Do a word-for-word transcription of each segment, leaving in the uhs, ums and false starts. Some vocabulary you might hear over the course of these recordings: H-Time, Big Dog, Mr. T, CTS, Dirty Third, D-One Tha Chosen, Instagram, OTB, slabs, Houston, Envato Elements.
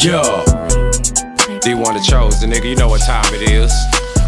Yo, D-One Tha Chosen, nigga, you know what time it is.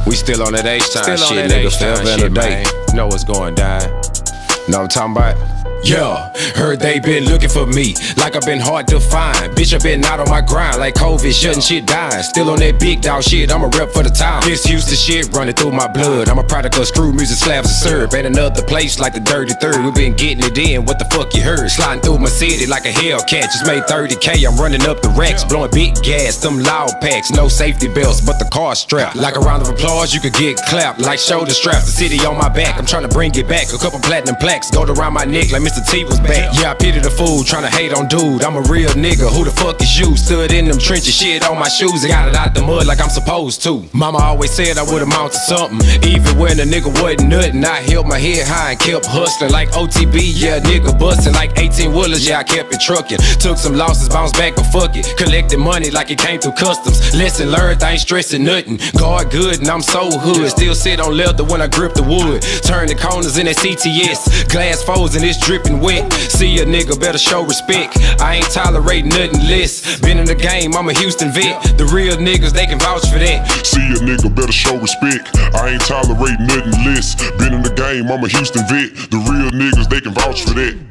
We still on that H-Time shit, nigga, forever and a day. Know what's going down. Know what I'm talking about? Yeah, heard they been looking for me like I've been hard to find. Bitch, I've been out on my grind like COVID shutting shit down. Still on that big dog shit, I'm a rep for the time. This Houston shit running through my blood. I'm a product of screw music, slabs and syrup. Ain't another place like the Dirty Third. We been getting it in, what the fuck you heard? Sliding through my city like a Hellcat. Just made thirty K, I'm running up the racks. Blowing big gas, them loud packs. No safety belts, but the car strapped. Like a round of applause, you could get clapped. Like shoulder straps, the city on my back. I'm trying to bring it back, a couple platinum plaques. Gold around my neck like Mister T was back. Yeah, I pity the fool tryna hate on dude. I'm a real nigga, who the fuck is you? Stood in them trenches, shit on my shoes, and got it out the mud like I'm supposed to. Mama always said I would amount to something, even when a nigga wasn't nothing. I held my head high and kept hustling like O T B. Yeah, nigga busting like eighteen wheelers. Yeah, I kept it trucking. Took some losses, bounced back and fuck it. Collected money like it came through customs. Lesson learned, I ain't stressing nothing. God good and I'm so hood. Still sit on leather when I grip the wood. Turn the corners in that C T S. Glass folds and it's dripping wet. See a nigga better show respect. I ain't tolerating nothing less. Been in the game, I'm a Houston vet. The real niggas, they can vouch for that. See a nigga better show respect. I ain't tolerating nothing less. Been in the game, I'm a Houston vet. The real niggas, they can vouch for that.